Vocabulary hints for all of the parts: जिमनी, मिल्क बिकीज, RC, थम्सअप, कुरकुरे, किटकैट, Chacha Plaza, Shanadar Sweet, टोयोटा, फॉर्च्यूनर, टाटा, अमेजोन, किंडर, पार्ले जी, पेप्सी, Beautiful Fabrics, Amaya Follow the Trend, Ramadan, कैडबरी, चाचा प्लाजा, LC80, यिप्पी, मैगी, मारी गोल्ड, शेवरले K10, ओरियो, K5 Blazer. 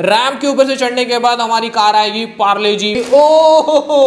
RAM के ऊपर से चढ़ने के बाद हमारी कार आएगी पार्ले जी। ओहो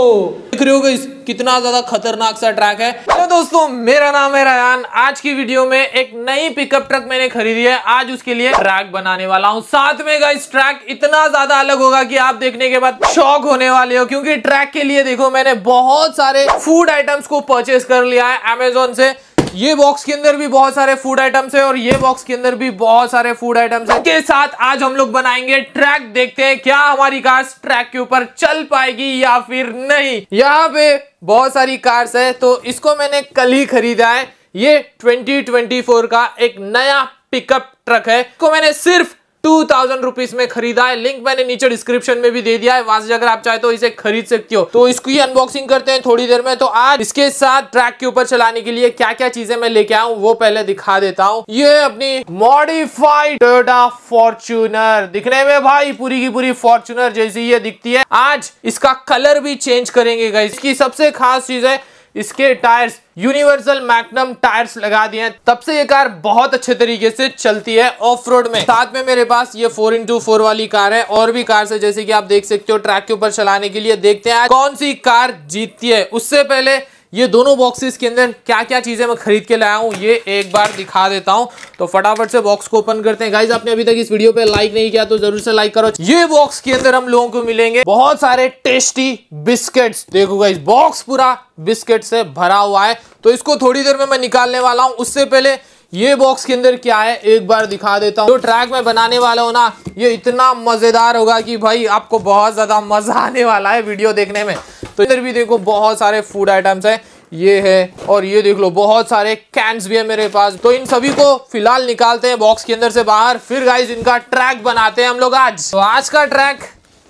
देख रहे हो कितना ज्यादा खतरनाक सा ट्रैक है। तो दोस्तों मेरा नाम है रायान। आज की वीडियो में एक नई पिकअप ट्रक मैंने खरीदी है, आज उसके लिए ट्रैक बनाने वाला हूँ। साथ में गाइस ट्रैक इतना ज्यादा अलग होगा कि आप देखने के बाद शॉक होने वाले हो, क्योंकि ट्रैक के लिए देखो मैंने बहुत सारे फूड आइटम्स को परचेस कर लिया है अमेजोन से। ये बॉक्स के अंदर भी बहुत सारे फूड आइटम्स है और ये बॉक्स के अंदर भी बहुत सारे फूड आइटम्स है के साथ आज हम लोग बनाएंगे ट्रैक। देखते हैं क्या हमारी कार ट्रैक के ऊपर चल पाएगी या फिर नहीं। यहाँ पे बहुत सारी कार्स है, तो इसको मैंने कल ही खरीदा है। ये 2024 का एक नया पिकअप ट्रक है, इसको मैंने सिर्फ 2000 रुपीज में खरीदा है। लिंक मैंने नीचे डिस्क्रिप्शन में भी दे दिया है, वहां से अगर आप चाहे तो इसे खरीद सकते हो। तो इसकी अनबॉक्सिंग करते हैं थोड़ी देर में। तो आज इसके साथ ट्रैक के ऊपर चलाने के लिए क्या क्या चीजें मैं लेके आऊं वो पहले दिखा देता हूं। ये अपनी मॉडिफाइड टोयोटा फॉर्च्यूनर, दिखने में भाई पूरी की पूरी फॉर्च्यूनर जैसी ये दिखती है। आज इसका कलर भी चेंज करेंगे गाइस। इसकी सबसे खास चीज है इसके टायर्स, यूनिवर्सल मैग्नम टायर्स लगा दिए हैं, तब से ये कार बहुत अच्छे तरीके से चलती है ऑफ रोड में। साथ में मेरे पास ये 4x4 वाली कार है, और भी कार है जैसे कि आप देख सकते हो ट्रैक के ऊपर चलाने के लिए। देखते हैं कौन सी कार जीतती है। उससे पहले ये दोनों बॉक्सेस के अंदर क्या क्या चीजें मैं खरीद के लाया हूँ ये एक बार दिखा देता हूँ। तो फटाफट से बॉक्स को ओपन करते हैं। गाइज आपने अभी तक इस वीडियो पे लाइक नहीं किया तो जरूर से लाइक करो। ये बॉक्स के अंदर हम लोगों को मिलेंगे बहुत सारे टेस्टी बिस्किट्स। देखो गाइज बॉक्स पूरा बिस्किट से भरा हुआ है, तो इसको थोड़ी देर में मैं निकालने वाला हूँ। उससे पहले ये बॉक्स के अंदर क्या है एक बार दिखा देता हूँ। जो ट्रैक में बनाने वाला हूँ ना, ये इतना मजेदार होगा कि भाई आपको बहुत ज्यादा मजा आने वाला है वीडियो देखने में। तो इधर भी देखो बहुत सारे फूड आइटम्स है, ये है और ये देख लो बहुत सारे कैंस भी है मेरे पास। तो इन सभी को फिलहाल निकालते हैं बॉक्स के अंदर से बाहर, फिर गाइज इनका ट्रैक बनाते हैं हम लोग। आज तो आज का ट्रैक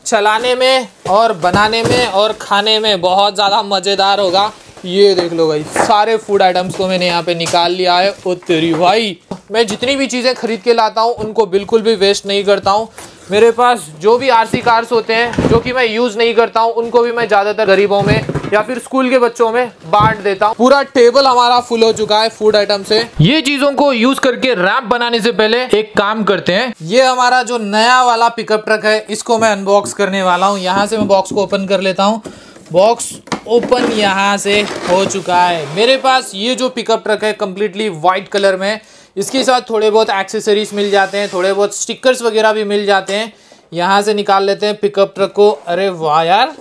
चलाने में और बनाने में और खाने में बहुत ज़्यादा मज़ेदार होगा। ये देख लो भाई सारे फूड आइटम्स को मैंने यहाँ पे निकाल लिया है। ओ तेरी भाई, मैं जितनी भी चीज़ें खरीद के लाता हूँ उनको बिल्कुल भी वेस्ट नहीं करता हूँ। मेरे पास जो भी आरसी कार्स होते हैं जो कि मैं यूज़ नहीं करता हूँ उनको भी मैं ज़्यादातर गरीबों में या फिर स्कूल के बच्चों में बांट देता हूँ। पूरा टेबल हमारा फुल हो चुका है फूड आइटम से। ये चीज़ों को यूज़ करके रैप बनाने से पहले एक काम करते हैं। ये हमारा जो नया वाला पिकअप ट्रक है इसको मैं अनबॉक्स करने वाला हूँ। यहाँ से मैं बॉक्स को ओपन कर लेता हूँ। बॉक्स ओपन यहाँ से हो चुका है। मेरे पास ये जो पिकअप ट्रक है कम्प्लीटली वाइट कलर में, इसके साथ थोड़े बहुत एक्सेसरीज मिल जाते हैं, थोड़े बहुत स्टिकर्स वगैरह भी मिल जाते हैं। यहाँ से निकाल लेते हैं पिकअप ट्रक को। अरे वाह यार,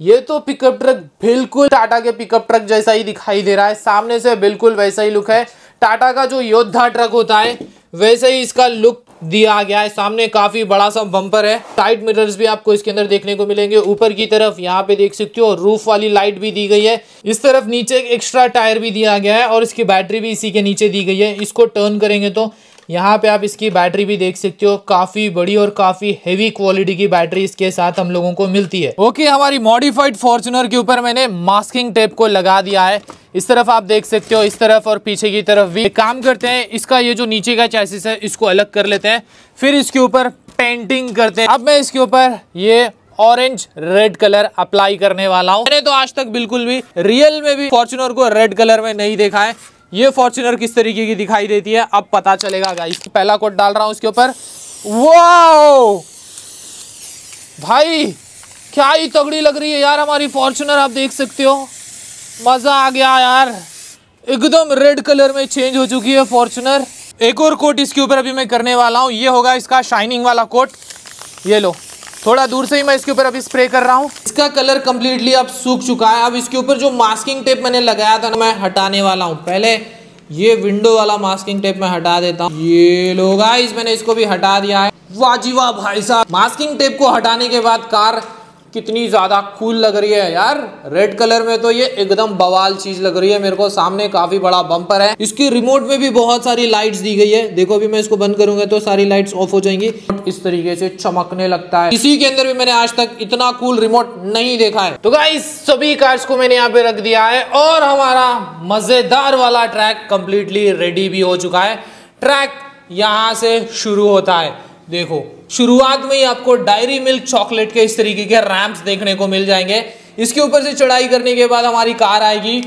ये तो पिकअप ट्रक बिल्कुल टाटा के पिकअप ट्रक जैसा ही दिखाई दे रहा है। सामने से बिल्कुल वैसा ही लुक है, टाटा का जो योद्धा ट्रक होता है वैसे ही इसका लुक दिया गया है। सामने काफ़ी बड़ा सा बम्पर है, साइड मिरर्स भी आपको इसके अंदर देखने को मिलेंगे। ऊपर की तरफ यहाँ पे देख सकते हो रूफ वाली लाइट भी दी गई है। इस तरफ नीचे एक एक्स्ट्रा टायर भी दिया गया है और इसकी बैटरी भी इसी के नीचे दी गई है। इसको टर्न करेंगे तो यहाँ पे आप इसकी बैटरी भी देख सकते हो, काफ़ी बड़ी और काफ़ी हेवी क्वालिटी की बैटरी इसके साथ हम लोगों को मिलती है। ओके, हमारी मॉडिफाइड फॉर्च्यूनर के ऊपर मैंने मास्किंग टेप को लगा दिया है। इस तरफ आप देख सकते हो, इस तरफ और पीछे की तरफ भी। काम करते हैं इसका ये जो नीचे का चैसिस है इसको अलग कर लेते हैं, फिर इसके ऊपर पेंटिंग करते हैं। अब मैं इसके ऊपर ये ऑरेंज रेड कलर अप्लाई करने वाला हूँ। मैंने तो आज तक बिल्कुल भी रियल में भी फॉर्च्यूनर को रेड कलर में नहीं देखा है। ये फॉर्च्यूनर किस तरीके की दिखाई देती है अब पता चलेगा गाइस। पहला कोट डाल रहा हूँ इसके ऊपर। वाओ भाई क्या ही तगड़ी लग रही है यार हमारी फॉर्च्यूनर, आप देख सकते हो मज़ा आ गया यार, एकदम रेड कलर में चेंज हो चुकी है फॉर्च्यूनर। एक और कोट इसके ऊपर अभी मैं करने वाला हूँ, ये होगा इसका शाइनिंग वाला कोट। ये लो, थोड़ा दूर से ही मैं इसके ऊपर अभी स्प्रे कर रहा हूँ। इसका कलर कम्प्लीटली अब सूख चुका है। अब इसके ऊपर जो मास्किंग टेप मैंने लगाया था मैं हटाने वाला हूँ। पहले ये विंडो वाला मास्किंग टेप मैं हटा देता हूँ। ये लो गाइस, मैंने इसको भी हटा दिया है। वाह जी वाह भाई साहब, मास्किंग टेप को हटाने के बाद कार कितनी ज़्यादा कूल लग रही है यार। रेड कलर में तो ये एकदम बवाल चीज़ लग रही है मेरे को। सामने काफ़ी बड़ा बम्पर है, इसकी रिमोट में भी बहुत सारी लाइट्स दी गई है। देखो अभी मैं इसको बंद करूंगा तो सारी लाइट्स ऑफ हो जाएंगी, इस तरीके से चमकने लगता है। इसी के अंदर भी मैंने आज तक इतना कूल रिमोट नहीं देखा है। तो गाइस सभी कार्स को मैंने यहाँ पे रख दिया है और हमारा मज़ेदार वाला ट्रैक कम्प्लीटली रेडी भी हो चुका है। ट्रैक यहाँ से शुरू होता है। देखो शुरुआत में ही आपको डायरी मिल्क चॉकलेट के इस तरीके के रैम्प्स देखने को मिल जाएंगे। इसके ऊपर से चढ़ाई करने के बाद हमारी कार आएगी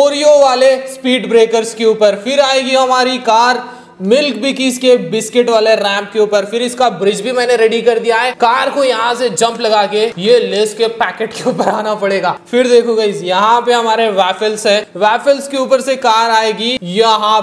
ओरियो वाले स्पीड ब्रेकर्स के ऊपर। फिर आएगी हमारी कार मिल्क बिकीज के बिस्किट वाले रैंप के ऊपर। फिर इसका ब्रिज भी मैंने रेडी कर दिया है, कार को यहाँ से जंप लगा के ये लेस के पैकेट के ऊपर आना पड़ेगा। फिर देखो गाइस यहाँ पे हमारे वैफल्स है, वैफल्स के ऊपर से कार आएगी यहाँ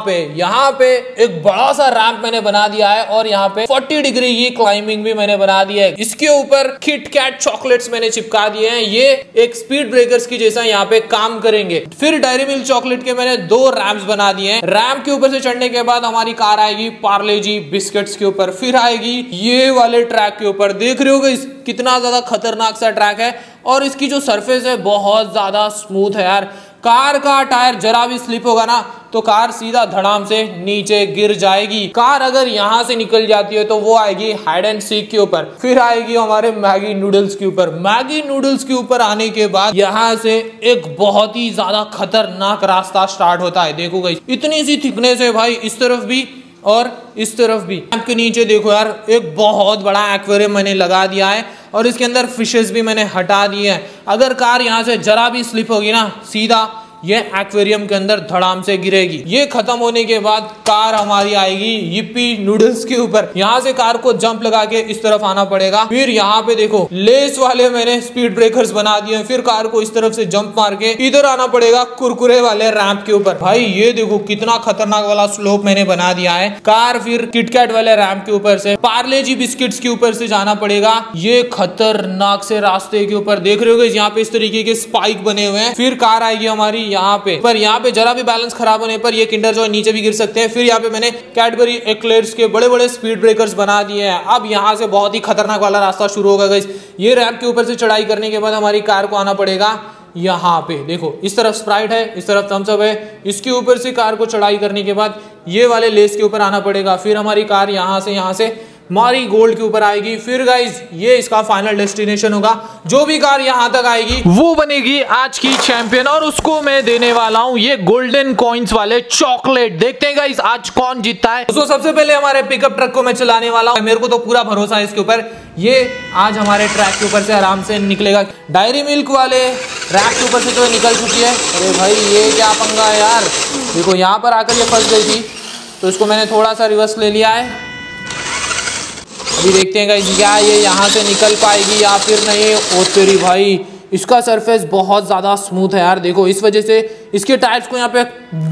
पे एक बड़ा सा रैंप मैंने बना दिया है और यहाँ पे 40 डिग्री की क्लाइंबिंग भी मैंने बना दी है। इसके ऊपर किटकैट चॉकलेट्स मैंने चिपका दिए हैं, ये एक स्पीड ब्रेकर्स की जैसा यहाँ पे काम करेंगे। फिर डायरी मिल्क चॉकलेट के मैंने 2 रैम्प्स बना दिए हैं। रैम्प के ऊपर से चढ़ने के बाद हमारी कार आएगी पार्ले जी बिस्किट्स के ऊपर, फिर आएगी ये वाले ट्रैक के ऊपर। देख रहे हो गाइस कितना ज्यादा खतरनाक सा ट्रैक है और इसकी जो सरफेस है बहुत ज्यादा स्मूथ है यार। कार का टायर जरा भी स्लिप होगा ना तो कार सीधा धड़ाम से नीचे गिर जाएगी। कार अगर यहाँ से निकल जाती है तो वो आएगी हाइड एंड सीक के ऊपर, फिर आएगी हमारे मैगी नूडल्स के ऊपर। मैगी नूडल्स के ऊपर आने के बाद यहाँ से एक बहुत ही ज्यादा खतरनाक रास्ता स्टार्ट होता है। देखो गाइस इतनी सी थिकनेस है भाई, इस तरफ भी और इस तरफ भी। आपके नीचे देखो यार एक बहुत बड़ा एक्वेरियम मैंने लगा दिया है और इसके अंदर फिशेस भी मैंने हटा दिए हैं। अगर कार यहाँ से जरा भी स्लिप होगी ना सीधा ये एक्वेरियम के अंदर धड़ाम से गिरेगी। ये खत्म होने के बाद कार हमारी आएगी यिप्पी नूडल्स के ऊपर, यहाँ से कार को जंप लगा के इस तरफ आना पड़ेगा। फिर यहाँ पे देखो लेस वाले मैंने स्पीड ब्रेकर्स बना दिए हैं, फिर कार को इस तरफ से जंप मार के इधर आना पड़ेगा कुरकुरे वाले रैंप के ऊपर। भाई ये देखो कितना खतरनाक वाला स्लोप मैंने बना दिया है। कार फिर किटकैट वाले रैंप के ऊपर से पार्ले जी बिस्किट्स के ऊपर से जाना पड़ेगा ये खतरनाक से रास्ते के ऊपर। देख रहे हो यहाँ पे इस तरीके के स्पाइक बने हुए हैं। फिर कार आएगी हमारी यहाँ पे जरा भी बैलेंस खराब होने पर ये किंडर जो नीचे भी गिर सकते हैं। फिर यहाँ पे मैंने कैडबरी एक्लेयर्स के बड़े बड़े स्पीड ब्रेकर्स बना दिए हैं। अब यहाँ से बहुत ही खतरनाक वाला रास्ता शुरू होगा गाइस। ये रैंप के ऊपर से चढ़ाई करने के बाद हमारी कार को आना पड़ेगा यहाँ पे। देखो इस तरफ स्प्राइट है, इस तरफ थम्सअप है, इसके ऊपर से कार को चढ़ाई करने के बाद ये वाले लेस के ऊपर आना पड़ेगा। फिर हमारी कार यहाँ से मारी गोल्ड के ऊपर आएगी। फिर गाइज ये इसका फाइनल डेस्टिनेशन होगा। जो भी कार यहाँ तक आएगी वो बनेगी आज की चैंपियन और उसको मैं देने वाला हूँ ये गोल्डन कॉइंस वाले चॉकलेट। देखते हैं गाइज आज कौन जीतता है। दोस्तों सबसे पहले हमारे पिकअप ट्रक को मैं चलाने वाला हूँ, मेरे को तो पूरा भरोसा है इसके ऊपर, ये आज हमारे ट्रैक के ऊपर से आराम से निकलेगा। डायरी मिल्क वाले रैक के ऊपर से तो निकल चुकी है। अरे भाई ये क्या पंगा है यार, देखो यहाँ पर आकर ये फंस गई थी तो इसको मैंने थोड़ा सा रिवर्स ले लिया है। अभी देखते हैं गाइस क्या ये यहाँ से निकल पाएगी या फिर नहीं। ओ तेरी भाई इसका सरफेस बहुत ज़्यादा स्मूथ है यार। देखो इस वजह से इसके टायर्स को यहाँ पे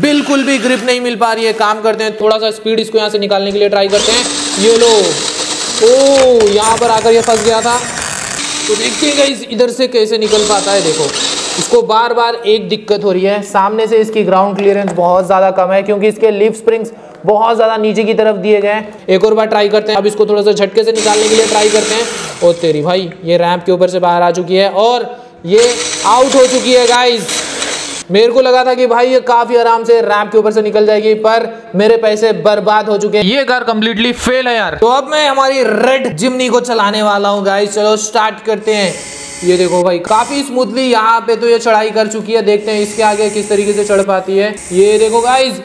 बिल्कुल भी ग्रिप नहीं मिल पा रही है। काम करते हैं थोड़ा सा स्पीड इसको यहाँ से निकालने के लिए ट्राई करते हैं। ये लो, ओ यहाँ पर आकर ये फंस गया था। तो देखते हैं गाइस इधर से कैसे निकल पाता है। देखो इसको बार बार एक दिक्कत हो रही है, सामने से इसकी ग्राउंड क्लियरेंस बहुत ज़्यादा कम है क्योंकि इसके लीफ स्प्रिंग्स बहुत ज़्यादा नीचे की तरफ दिए गए हैं। एक और बार ट्राई करते हैं, अब इसको थोड़ा सा झटके से निकालने के लिए ट्राई करते हैं। ओ तेरी भाई ये रैंप के ऊपर से बाहर आ चुकी है और ये आउट हो चुकी है। गाइज मेरे को लगा था कि भाई ये काफी आराम से रैंप के ऊपर से निकल जाएगी पर मेरे पैसे बर्बाद हो चुके हैं, ये कार कंप्लीटली फेल है यार। तो अब मैं हमारी रेड जिमनी को चलाने वाला हूँ गाइज, चलो स्टार्ट करते हैं। ये देखो भाई काफी स्मूथली यहाँ पे तो ये चढ़ाई कर चुकी है, देखते हैं इसके आगे किस तरीके से चढ़ पाती है। ये देखो गाइज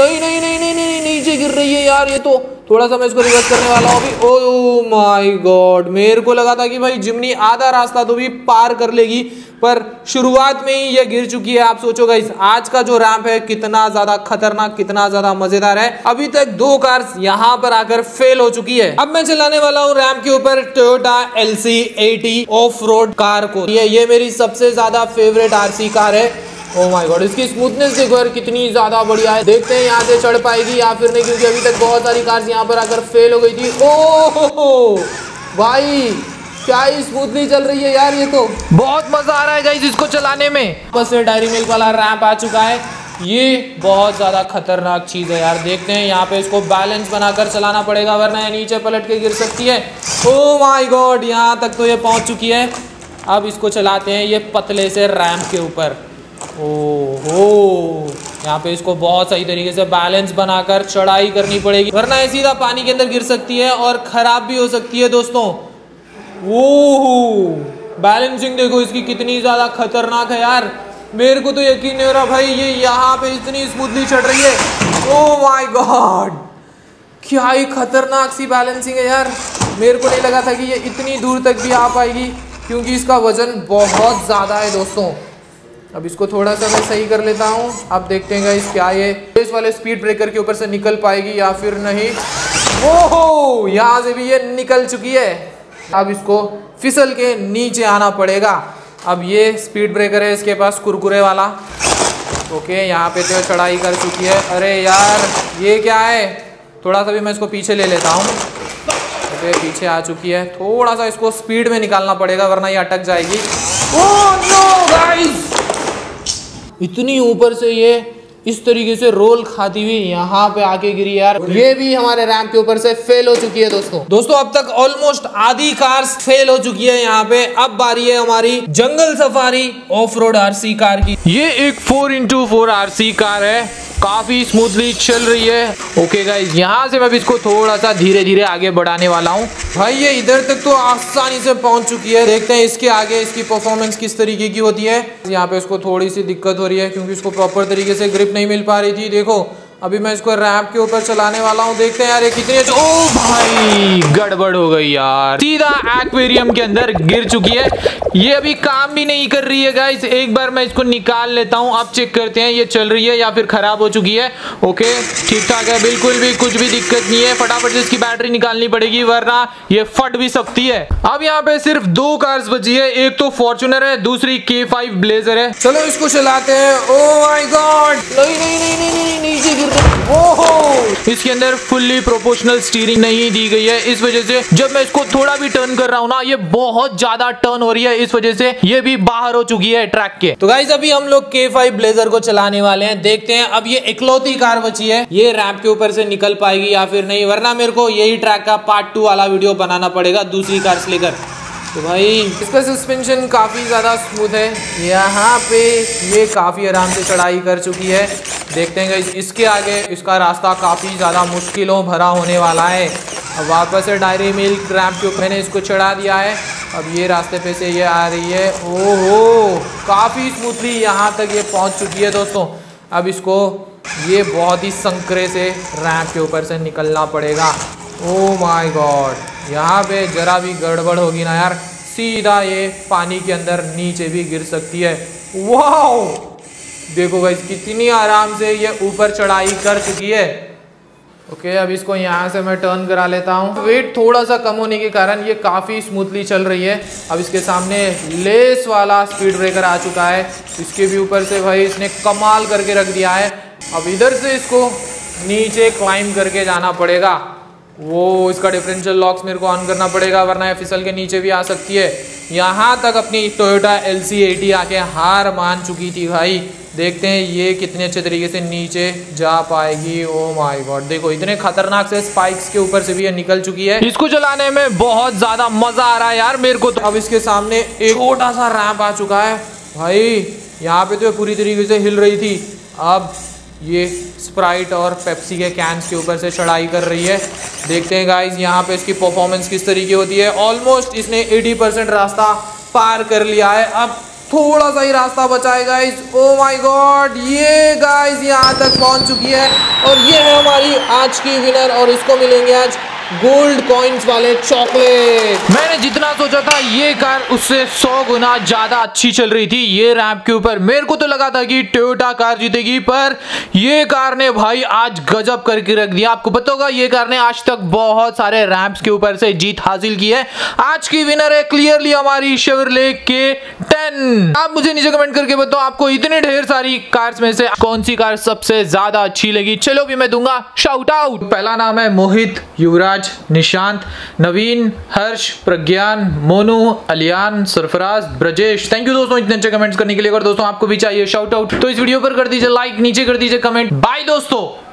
नहीं नहीं नहीं नहीं नहीं नीचे गिर रही है यार। ये तो थोड़ा सा मैं इसको रिवर्स करने वाला हूँ अभी। ओ माय गॉड मेरे को लगा था कि भाई जिमनी आधा रास्ता तो भी पार कर लेगी पर शुरुआत में ही ये गिर चुकी है। आप सोचो गाइस आज का जो रैंप है कितना ज्यादा खतरनाक, कितना ज्यादा मजेदार है। अभी तक 2 कार्स यहाँ पर आकर फेल हो चुकी है। अब मैं चलाने वाला हूँ रैंप के ऊपर टोयोटा LC80 of road car को। ये मेरी सबसे ज्यादा फेवरेट RC कार है। ओ माय गॉड इसकी स्मूथनेस देखो यार कितनी ज़्यादा बढ़िया है। देखते हैं यहाँ से चढ़ पाएगी या फिर नहीं क्योंकि अभी तक बहुत सारी कार्स यहाँ पर आकर फेल हो गई थी। ओ भाई क्या ही स्मूथली चल रही है यार, ये तो बहुत मजा आ रहा है गाइस इसको चलाने में। बस ये डायरी मिल्क वाला रैंप आ चुका है, ये बहुत ज़्यादा खतरनाक चीज़ है यार। देखते हैं यहाँ पे इसको बैलेंस बनाकर चलाना पड़ेगा वरना नीचे पलट के गिर सकती है। ओ माय गॉड यहाँ तक तो ये पहुँच चुकी है। अब इसको चलाते हैं ये पतले से रैंप के ऊपर। ओहो यहाँ पे इसको बहुत सही तरीके से बैलेंस बनाकर चढ़ाई करनी पड़ेगी वरना ये सीधा पानी के अंदर गिर सकती है और खराब भी हो सकती है दोस्तों। ओहो बैलेंसिंग देखो इसकी कितनी ज़्यादा खतरनाक है यार, मेरे को तो यकीन नहीं हो रहा भाई ये यहाँ पे इतनी स्मूथली चढ़ रही है। ओ माय गॉड क्या ही खतरनाक सी बैलेंसिंग है यार, मेरे को नहीं लगा था कि ये इतनी दूर तक भी आ पाएगी क्योंकि इसका वजन बहुत ज़्यादा है दोस्तों। अब इसको थोड़ा सा मैं सही कर लेता हूँ। आप देखते हैं गाइस क्या ये इस वाले स्पीड ब्रेकर के ऊपर से निकल पाएगी या फिर नहीं। ओहो, यहाँ से भी ये निकल चुकी है। अब इसको फिसल के नीचे आना पड़ेगा। अब ये स्पीड ब्रेकर है इसके पास कुरकुरे वाला। ओके, यहाँ पे तो चढ़ाई कर चुकी है। अरे यार ये क्या है, थोड़ा सा भी मैं इसको पीछे ले लेता हूँ। ओके, पीछे आ चुकी है। थोड़ा सा इसको स्पीड में निकालना पड़ेगा वरना ये अटक जाएगी। ओह नो गाइस, इतनी ऊपर से ये इस तरीके से रोल खाती हुई यहाँ पे आके गिरी यार। ये भी हमारे रैंप के ऊपर से फेल हो चुकी है दोस्तों। अब तक ऑलमोस्ट आधी कार्स फेल हो चुकी है यहाँ पे। अब बारी है हमारी जंगल safari off road RC car की। ये एक 4x4 आरसी कार है, काफी स्मूथली चल रही है। ओके गाइस, यहाँ से मैं इसको थोड़ा सा धीरे धीरे आगे बढ़ाने वाला हूँ। भाई ये इधर तक तो आसानी से पहुंच चुकी है। देखते हैं इसके आगे इसकी परफॉर्मेंस किस तरीके की होती है। यहाँ पे इसको थोड़ी सी दिक्कत हो रही है क्योंकि इसको प्रॉपर तरीके से ग्रिप नहीं मिल पा रही थी। देखो अभी मैं इसको रैंप के ऊपर चलाने वाला हूँ। देखते हैं यार ये कितनी। ओ भाई गड़बड़ हो गई यार, सीधा एक्वेरियम के अंदर गिर चुकी है। ये अभी काम भी नहीं कर रही है गाइस। एक बार मैं इसको निकाल लेता हूँ। अब चेक करते हैं ये चल रही है या फिर खराब हो चुकी है। ओके, ठीक ठाक है, बिल्कुल भी कुछ भी दिक्कत नहीं है। फटाफट से इसकी बैटरी निकालनी पड़ेगी वरना ये फट भी सकती है। अब यहाँ पे सिर्फ 2 कार्स बची है, एक तो फॉर्च्यूनर है, दूसरी K5 ब्लेजर है। चलो इसको चलाते हैं। ओ माय गॉड, नहीं नीचे गिर। ओहो, इसके अंदर फुल्ली प्रोपोर्शनल स्टीयरिंग नहीं दी गई है। इस वजह से जब मैं इसको थोड़ा भी टर्न कर रहा हूँ ना, ये बहुत ज्यादा टर्न हो रही है। इस वजह से ये भी बाहर हो चुकी है ट्रैक के। तो गाइस अभी हम लोग K5 ब्लेजर को चलाने वाले हैं। देखते हैं अब ये इकलौती कार बची है, ये रैंप के ऊपर से निकल पाएगी या फिर नहीं, वरना मेरे को यही ट्रैक का पार्ट 2 वाला वीडियो बनाना पड़ेगा दूसरी कार्स लेकर। तो भाई इसका सस्पेंशन काफ़ी ज़्यादा स्मूथ है। यहाँ पे ये काफ़ी आराम से चढ़ाई कर चुकी है। देखते हैं गाइस इसके आगे इसका रास्ता काफ़ी ज़्यादा मुश्किलों भरा होने वाला है। अब वापस से डायरी मिल्क रैंप के ऊपर मैंने इसको चढ़ा दिया है। अब ये रास्ते पे से ये आ रही है। ओहो, काफ़ी स्मूथली यहाँ तक ये पहुँच चुकी है दोस्तों। अब इसको ये बहुत ही संकरे से रैंप के ऊपर से निकलना पड़ेगा। ओह माय गॉड, यहाँ पे जरा भी गड़बड़ होगी ना यार, सीधा ये पानी के अंदर नीचे भी गिर सकती है। वाओ, देखो गाइस कितनी आराम से ये ऊपर चढ़ाई कर चुकी है। ओके, अब इसको यहाँ से मैं टर्न करा लेता हूँ। वेट थोड़ा सा कम होने के कारण ये काफ़ी स्मूथली चल रही है। अब इसके सामने लेस वाला स्पीड ब्रेकर आ चुका है, इसके भी ऊपर से भाई इसने कमाल करके रख दिया है। अब इधर से इसको नीचे क्लाइंब करके जाना पड़ेगा। वो इसका डिफरेंशियल लॉक्स मेरे को ऑन करना पड़ेगा वरना ये फिसल के नीचे भी आ सकती है। यहाँ तक अपनी टोयोटा LC80 आके हार मान चुकी थी भाई। देखते हैं ये कितने अच्छे तरीके से नीचे जा पाएगी। ओ माय गॉड, देखो इतने खतरनाक से स्पाइक्स के ऊपर से भी ये निकल चुकी है। इसको चलाने में बहुत ज़्यादा मज़ा आ रहा है यार मेरे को तो। अब इसके सामने एक छोटा सा रैंप आ चुका है। भाई यहाँ पर तो ये पूरी तरीके से हिल रही थी, अब ये स्प्राइट और पेप्सी के कैंस के ऊपर से चढ़ाई कर रही है। देखते हैं गाइस यहाँ पे इसकी परफॉर्मेंस किस तरीके होती है। ऑलमोस्ट इसने 80% रास्ता पार कर लिया है, अब थोड़ा सा ही रास्ता बचा है गाइस। ओ माय गॉड, ये गाइस यहाँ तक पहुँच चुकी है और ये है हमारी आज की विनर। और इसको मिलेंगे आज गोल्ड कॉइन्स वाले चॉकलेट। मैंने जितना सोचा था ये कार उससे 100 गुना ज्यादा अच्छी चल रही थी। ये रैंप के ऊपर मेरे को तो लगा था कि टोयोटा कार जीतेगी, पर ये कार ने भाई आज गजब करके रख दिया। आपको पता होगा ये कार ने आज तक बहुत सारे रैंप्स के ऊपर से जीत हासिल की है। आज की विनर है क्लियरली हमारी शेवरले K10। आप मुझे नीचे कमेंट करके बताओ आपको इतने ढेर सारी कार्स में से कौन सी कार सबसे ज्यादा अच्छी लगी। चलो भी मैं दूंगा शाउट आउट। पहला नाम है मोहित, युवराज, निशांत, नवीन, हर्ष, प्रज्ञान, मोनू, अलियान, सरफराज, ब्रजेश। थैंक यू दोस्तों इतने अच्छे कमेंट्स करने के लिए। अगर दोस्तों आपको भी चाहिए शाउट आउट तो इस वीडियो पर कर दीजिए लाइक, नीचे कर दीजिए कमेंट। बाय दोस्तों।